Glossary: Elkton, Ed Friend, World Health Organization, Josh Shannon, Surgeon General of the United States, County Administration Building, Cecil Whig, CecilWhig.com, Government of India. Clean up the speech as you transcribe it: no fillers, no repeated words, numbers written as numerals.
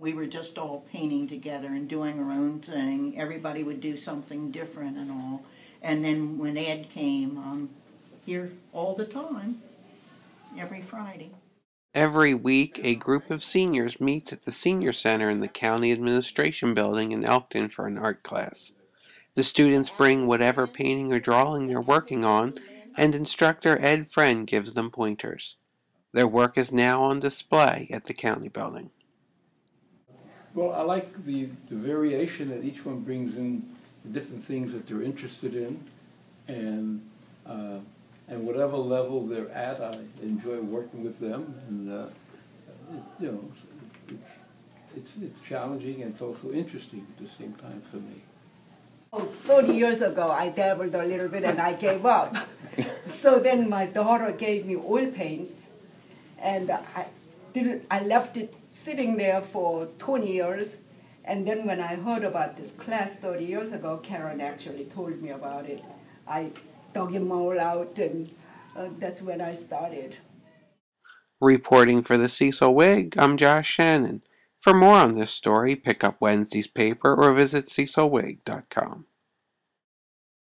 We were just all painting together and doing our own thing. Everybody would do something different and all. And then when Ed came, I'm here all the time, every Friday. Every week, a group of seniors meets at the Senior Center in the County Administration Building in Elkton for an art class. The students bring whatever painting or drawing they're working on, and instructor Ed Friend gives them pointers. Their work is now on display at the county building. Well, I like the variation that each one brings in, the different things that they're interested in, and whatever level they're at, I enjoy working with them. And you know, it's challenging and it's also interesting at the same time for me. Oh, 30 years ago, I dabbled a little bit and I gave up. So then my daughter gave me oil paint, and I left it sitting there for 20 years, and then when I heard about this class 30 years ago, Karen actually told me about it. I dug them all out, and that's when I started. Reporting for the Cecil Whig, I'm Josh Shannon. For more on this story, pick up Wednesday's paper or visit CecilWhig.com.